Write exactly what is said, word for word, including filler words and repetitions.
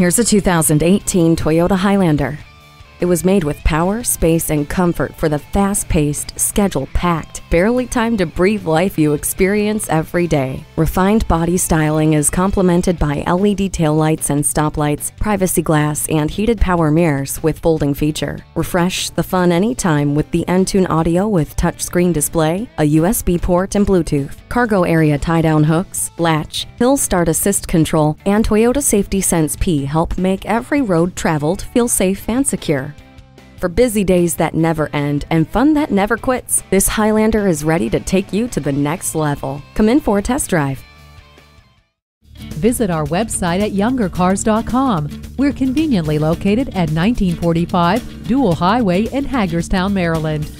Here's a two thousand eighteen Toyota Highlander. It was made with power, space, and comfort for the fast-paced, schedule-packed, barely time to breathe life you experience every day. Refined body styling is complemented by L E D taillights and stoplights, privacy glass, and heated power mirrors with folding feature. Refresh the fun anytime with the Entune audio with touchscreen display, a U S B port, and Bluetooth. Cargo area tie-down hooks, latch, hill start assist control, and Toyota Safety Sense P help make every road traveled feel safe and secure. For busy days that never end and fun that never quits, this Highlander is ready to take you to the next level. Come in for a test drive. Visit our website at younger cars dot com. We're conveniently located at nineteen forty-five Dual Highway in Hagerstown, Maryland.